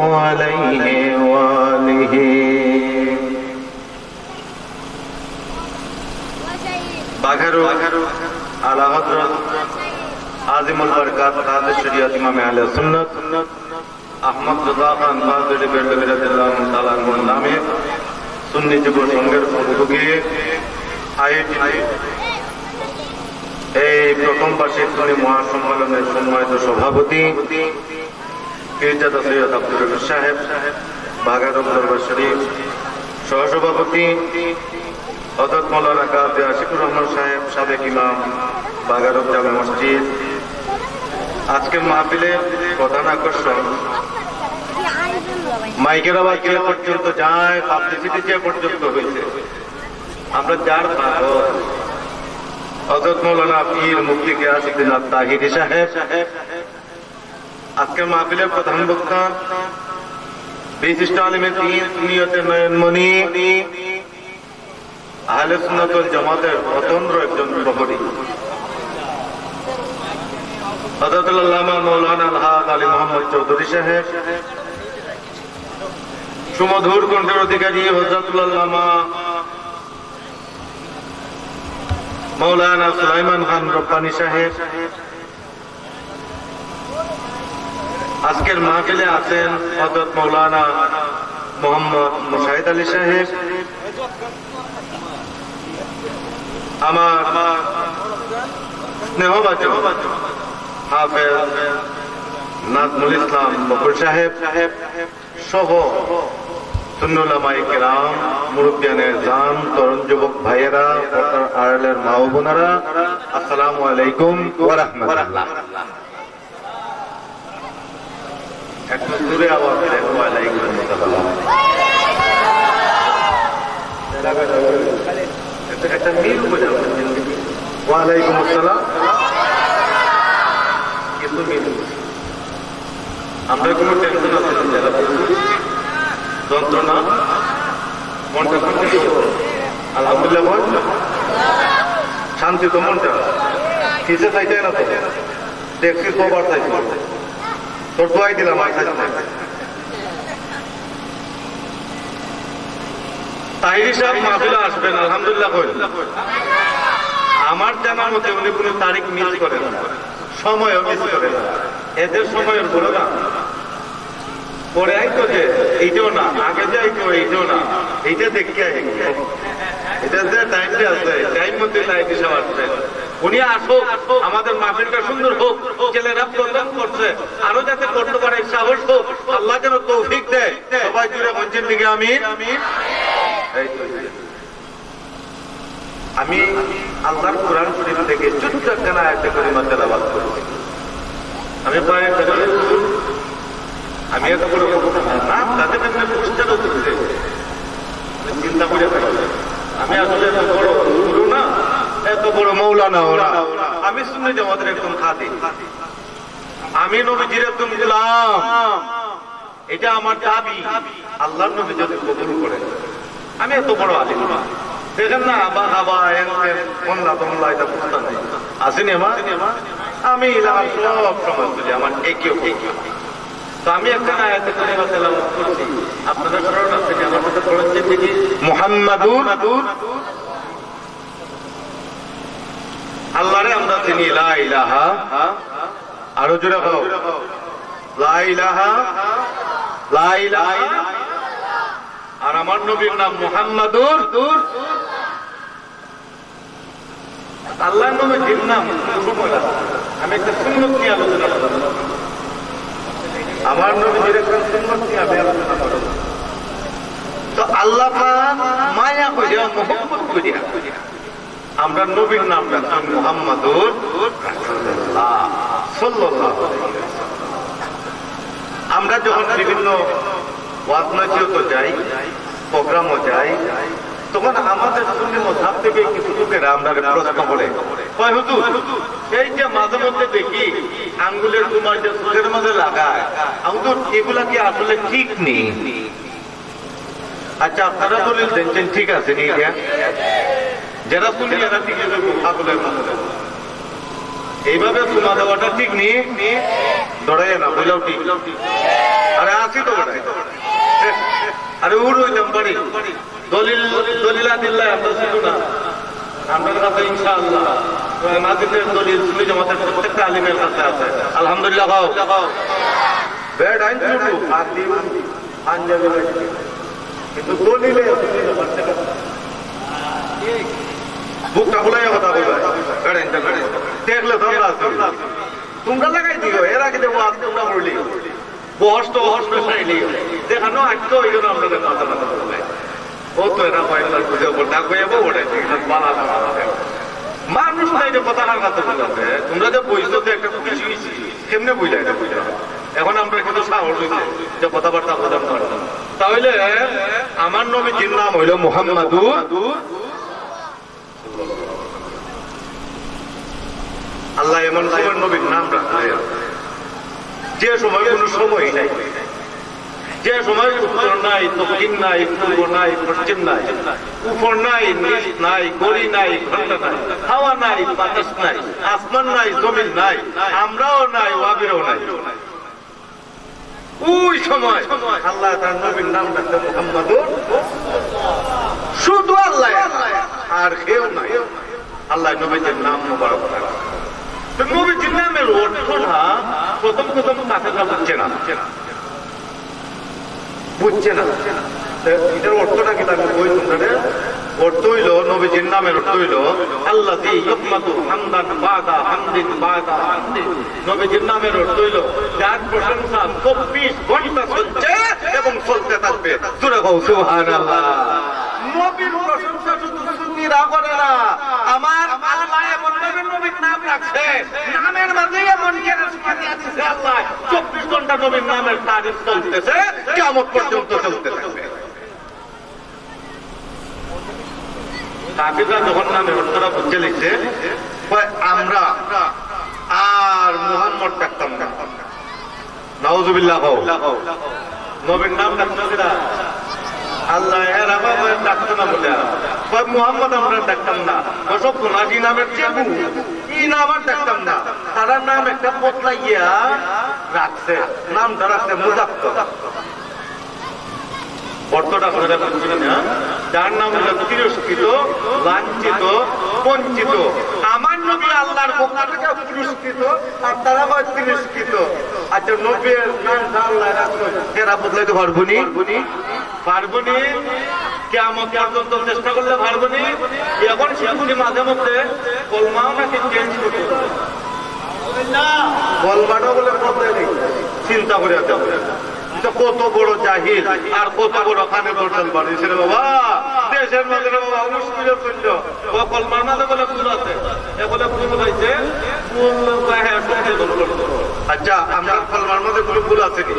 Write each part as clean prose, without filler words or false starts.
عليه وآله باخرو على حضرت عظیم البرکات قاضی شریعت امام اہل سنت احمد رضا خان بازری بیلوی رضی اللہ تعالی عنہ نامے سنی যুব সংঘের উদ্যোগে আয়োজিত এই প্রথম বার্ষিক ধনী মহাসম্মেলনের সম্মানিত সভাপতি পীরজাদা সৈয়দ আব্দুর রহিম সাহেব বাগারম দরবার শরীফ সহসভাপতি হযরত মাওলানা কাজী আশিকুর রহমান সাহেব সাবেক ইমাম বাগারম জামে মসজিদ আজকে মাহফিলের প্রধান আকর্ষণ মাইকের আওয়াজ যে পর্যন্ত যায় পাবলিসিটি যে পর্যন্ত হয়েছে আমরা যার ভাগত हजरत मौलाना पीर मुफ्ती गयास बिन ताहिरी साहेब आज के माहफिले प्रधान वक्ता विशिष्ट आलिम दीन दुनियाते नयनमणि आहले सुन्नत वल जमातेर स्वतंत्र एकजन प्रहरी हजरत अल्लामा मौलाना अलहाज अली मोहम्मद चौधरी साहेब सुमधुर कण्ठेर अधिकारी हजरत अल्लामा मौलाना सुलाइमान खान रब्बानी साहेब आजकल महफिले आছেন हजरत मौलाना मोहम्मद मुशाहिद अली साहेब আমার স্নেহভাজন হাফেজ নাজমুল ইসলাম বকুল সাহেব সহ सुन्नुलामाए किराम मुरुब्बियाने जान तरुण युवक भाइयरा और आयरलैंड माओ बोनारा अस्सलामु अलैकुम व रहमतुल्लाह एकटा जोरे आवाज दे व अलैकुम अस्सलाम एकटा मीर बजाओ व अलैकुम अस्सलाम कितु मीर আমরা কোনো টেনশন আছে যারা যন্ত্রণা মনটা শান্তি আলহামদুলিল্লাহ বল শান্তি তো মনটা কিছু চাইতে না তো দেখছি সবার চাইছি তোর দোয়াই দিলাম আর চাইছি না তাহিরি সাহেব মাহফিলে আসবেন আলহামদুলিল্লাহ কই আমার জানার মতে উনি কোনো তারিখ মিস করেন না সময়ও মিস করেন না এদের সময়ের বলো না পরে আইতো যে এইটাও না আগে যে আইতো এইটাও না এইটা দেখতে এটা যে টাইমটা আছে টাইম মতো টাইম হিসাব আসবে উনি আসুক আমাদের মাহফিলটা সুন্দর হোক ছেলেরা প্রদান করছে আরো যাতে করতে পারে সাহস হোক আল্লাহ যেন তৌফিক দেয় সবাই জুড়ে মঞ্চের দিকে আমিন আমিন আমি আল্লাহর কোরআন শরীফ থেকে ছোট্ট একটা আয়াত করিমা তেলাওয়াত করছি আমি প্রায় আমি এত বড় না তাদের একটা প্রতিষ্ঠান হচ্ছে চিন্তা করে আমি আসলে এত বড় গুরু না এত বড় মৌলানা ওরা আমি শুনে যে আমাদের একদম খাদি আমি নবীজির একদম গোলাম এটা আমার দাবি আল্লাহর নবী যদি কবুল করে আমি এত বড় আলিম না দেখেন না আবা আবা বন্যা বন্যা এটা প্রস্তাব নেই আসেনি আমার আমি ইলাম সব সমাজ বলি আমার একেও আল্লাহ নবী জির নাম আমি একটা সুন্নত নিয়ে আলোচনা করলাম আমার নবীর একটা সুন্নাত কি আমি আলোচনা করব তো আল্লাহ পাক মায়া করে মোহাম্মদ করে আমরা নবীর নামটা মুহাম্মাদুর রাসূলুল্লাহ সাল্লাল্লাহু আলাইহি ওয়াসাল্লাম আমরা যখন বিভিন্ন ওয়াজ মাহফিলে তো যাই প্রোগ্রামও যাই তখন আমাদের সুন্নি মুসহাব থেকে কিছু লোকেরা আমাদের প্রশ্ন করে কয় হুজুর এই যে মাঝে মধ্যে দেখি আঙ্গুলের তোমার যে চোখের মাঝে লাগায় হুজুর এগুলা কি আসলে ঠিক নেই আচ্ছা আপনারা দলিল দেন ঠিক আছে নি এটা যারা শুনি এরা ঠিক আছে আঙ্গুলের মাঝে এইভাবে তোমার দেওয়াটা ঠিক নেই দড়ায় না বুঝলাও ঠিক আরে আসি তো ওটা দলিল দলিলাদিল্লাহ আমরা শুধু না আমাদের কাছে ইনশাআল্লাহ নাজিদের দলিল সুন্নি জামাতের প্রত্যেকটা আলিমের কাছে আছে আলহামদুলিল্লাহ গাও ব্যাড আইন টু আদিম আনজাবে কিন্তু দলিলে সুন্নি জামাতের কাছে ঠিক বুকটা ভুলাইয়া কথা বলবা ব্যাড আইন দেখলে তোমরা তোমরা লাগাই দিও এর আগে দেবো আজ তোমরা বললি বহস তো বহস পেশাইলি দেখানো আটকে ওই জন্য আমাদের কথা না মানুষ নাই কথা না তোমরা যে বইছো যে একটা কেমনে বুঝলে এখন আমরা কিন্তু সাহস যে কথাবার্তা প্রদান করতাম তাহলে আমার নবীজির নাম হইল মুহাম্মাদুর আল্লাহ এমন সময় নবীর নাম রাখলে যে সময় কোনো সময় নাই যে সময় উত্তর নাই দক্ষিণ নাই পূর্ব নাই পশ্চিম নাই উপর নাই নিচ নাই গড়ি নাই ঘন্টা নাই হাওয়া নাই বাতাস নাই আসমান নাই জমিন নাই আমরাও নাই ওয়াবিরও নাই ওই সময় আল্লাহ তার নবীর নাম রাখতে মুহাম্মাদুর শুধু আল্লাহ আর কেউ নাই আল্লাহ নবীজির নাম মোবারক নবীজির নামের অর্থটা প্রথম প্রথম মাথাটা বুঝছে না বুঝছে না এটার অর্থটা কি তাকে বই শুনতে অর্থ হইল নবীজির নামের অর্থ হইল আল্লাহ নবীজির নামের অর্থ হইল যার প্রশংসা 24 ঘন্টা চলছে এবং চলতে থাকবে নবীর প্রশংসা শুধু সুন্নিরা করে না আমার আল্লাহ এমন নবীর নাম রাখছে নামের মাঝে এমন আল্লাহ 24 ঘন্টা নবীর নামের তারিফ চলতেছে কিয়ামত পর্যন্ত চলতে থাকবে কাফিররা যখন নামের অর্থটা বুঝে লিখছে আমরা আর মুহাম্মদ ডাকতাম না নাউজুবিল্লাহ নবীর নাম ডাক্তারা আল্লাহ এর আবার ডাকত না বলে মুহাম্মদ আমরা ডাকতাম না সব গুণাজি নামের চেবু ই নাম আর ডাকতাম না তারা নাম একটা বদলাইয়া রাখছে নাম ধরাছে মুজাফফর অর্থটা আপনারা বুঝলেন না যার নাম হল তিরস্কৃত লাঞ্ছিত বঞ্চিত আমার নবী আল্লাহর পক্ষ থেকে তিরস্কৃত আর তারা হয় তিরস্কৃত আচ্ছা নবীর নাম আল্লাহ রাখলো এরা বদলাইতে পারবো নি পারবো নি কেমন পর্যন্ত চেষ্টা করলে পারবো নি এখন সেগুলি মাঝে মধ্যে কলমাও নাকি চেঞ্জ করতে কলমাটাও বলে বদলাই নেই চিন্তা করে আসতে হবে কত বড় জাহিল আর কত বড় খানে বর্জন বানিয়েছিল বাবা দেশের মাঝে বাবা মুশকিলে চলল ও কলমার মাঝে বলে ভুল আছে এ বলে ভুল হয়েছে আচ্ছা আমরা কলমার মাঝে কোনো ভুল আছে কি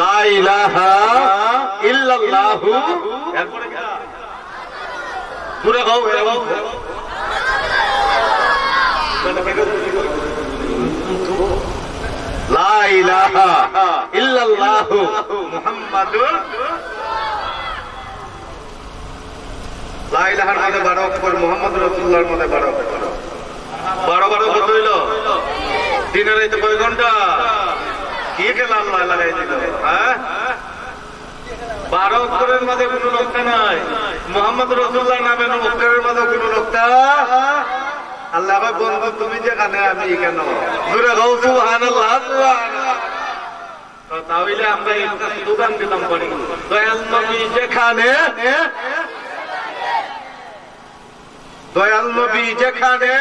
লা ইলাহা ইল্লাল্লাহু এরপরে কি পুরো গাও এরকম লা ইলাহা ইল্লাল্লাহ মুহাম্মাদুর লা ইলাহার মধ্যে 12 অক্ষর মুহাম্মাদুর রাসূলুল্লাহর মধ্যে 12 অক্ষর 12 কত হইল দিনে রাতে কয় ঘন্টা কি খেলাম লা লাগাই দিল হ্যাঁ 12 অক্ষরের মধ্যে কোনো নকতা নাই মুহাম্মাদুর রাসূলুল্লাহর নামে অক্ষরের মধ্যে কোনো নকতা আল্লাহ ভাই বন্ধু তুমি যে কানে আমি কেন জুড়ে গাও সুবহানাল্লাহ তাহলে আমরা একটা দোকান দিতাম পারি দয়াল নবী যেখানে দয়াল নবী যেখানে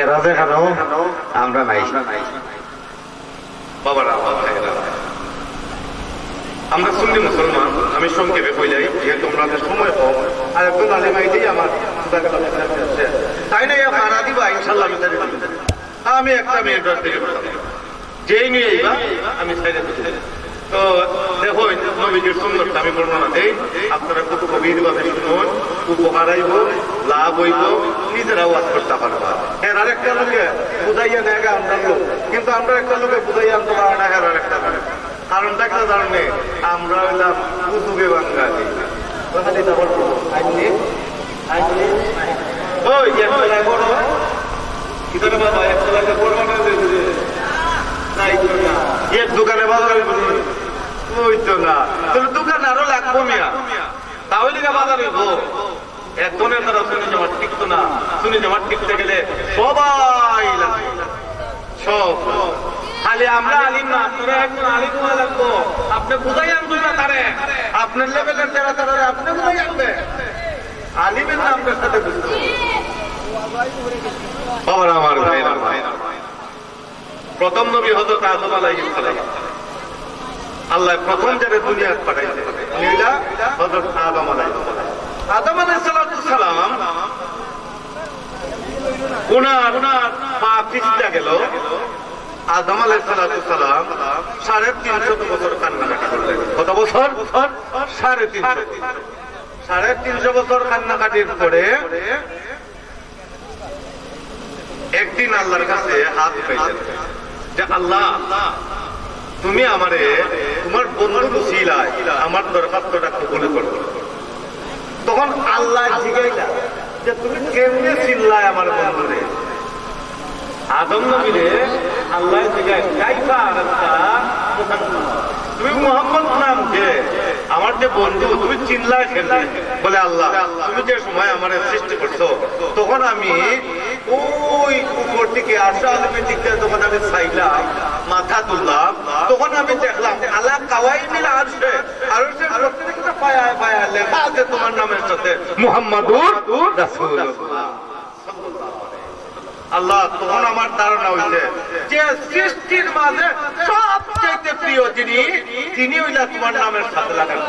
এরা যেখানে আমরা নাই বাবার আমরা সুন্নি মুসলমান আমি সংক্ষেপে কইলাই যেহেতু আমাদের সময় কম আর একজন আলেম আইতেই আমার তাই না ভাড়া দিবা ইনশাল্লাহ আমি একটা মেয়ের দশ থেকে যেই নিয়ে আমি সাইডে তো দেখো নবীজির সুন্দরটা আমি বর্ণনা দেই আপনারা কত গভীরভাবে শুনুন উপকার আইব লাভ হইব নিজেরাও আজ করতে পারবা হ্যাঁ আর একটা লোকে বুঝাইয়া নেয় আমরা লোক কিন্তু আমরা একটা লোকে বুঝাইয়া আনতে পারো না হ্যাঁ আর একটা কারণ দেখা কারণে আমরা হইলাম উদুগে বাঙালি বাঙালি তারপর আইনে আইনে ওই বড় एक दुकाने बाजार ना तुम दुकान आरो लागबो मिया तावली का बाजार हो এতনে তারা শুনে যাওয়া ঠিক তো না। শুনে যাওয়া টিকতে গেলে সবাই লাগে সব খালি আমরা আলিম না আপনারা একজন আলিম হওয়া লাগবো। আপনি বুঝাই আনবেন না তারে আপনার লেভেলের যারা তারা আপনি বুঝাই আনবে আলিমের না আপনার সাথে বুঝতে বাবার আমার ভাইয়ের ভাইয়ের প্রথম নবী হযরত আদম আলাইহিস সালাম আল্লাহ প্রথম যারা দুনিয়াতে পাঠাইছে লীলা হযরত আদম আলাইহিস সালাম আদম আলাইহিসসালাম ওনার পা পিছলা গেল আদম আলাইহিসসালাম ৩৫০ বছর কান্নাকাটি করলেন। কত বছর? ৩৫০ বছর কান্নাকাটির পরে একদিন আল্লাহর কাছে হাত উঠাইলেন যে আল্লাহ তুমি আমারে তোমার বন্ধু বসিলায় আমার দরখাস্তটা কবুল করো। তখন আল্লাহ জিজ্ঞাসা যে তুমি কেমনে চিল্লায় আমার বন্ধুরে আদম নবীরে আল্লাহ জিজ্ঞাসা তুমি মুহাম্মদ নাম যে আমার যে বন্ধু তুমি চিল্লায় খেলে বলে আল্লাহ তুমি যে সময় আমার সৃষ্টি করছো তখন আমি ওই উপর দিকে আসা আলমে দিকে যখন আমি চাইলাম মাথা তুললাম তখন আমি দেখলাম আল্লাহ কাওয়াই মিলে আসবে আর প্রত্যেকটা পায়ায় পায়ায় লেখা আছে তোমার নামের সাথে মুহাম্মাদুর রাসূলুল্লাহ। আল্লাহ তখন আমার ধারণা হয়েছে যে সৃষ্টির মাঝে সবচাইতে প্রিয় যিনি তিনি হইলা তোমার নামের সাথে লাগানো।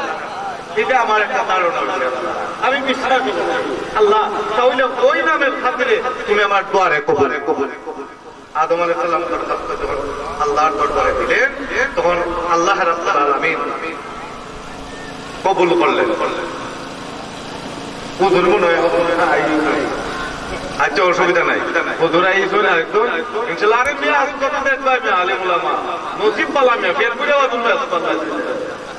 এটা আমার একটা ধারণা হয়েছে আমি বিশ্বাস করি আল্লাহ তাহলে ওই নামের খাতিরে তুমি আমার দুয়ারে কবুলে কবুলে আদম আলাইহিস সালাম দরখাস্ত যখন আল্লাহর দরবারে দিলেন তখন আল্লাহ রাব্বুল আলামিন কবুল করলেন। হুজুর মনে হয় আচ্ছা অসুবিধা নাই হুজুর আইসুন আরেকজন ইনশাআল্লাহ আরে মিয়া আজ কত দেখবা মিয়া আলেম উলামা নসিব পালা মিয়া বের করে ওয়াজুন আসসালাম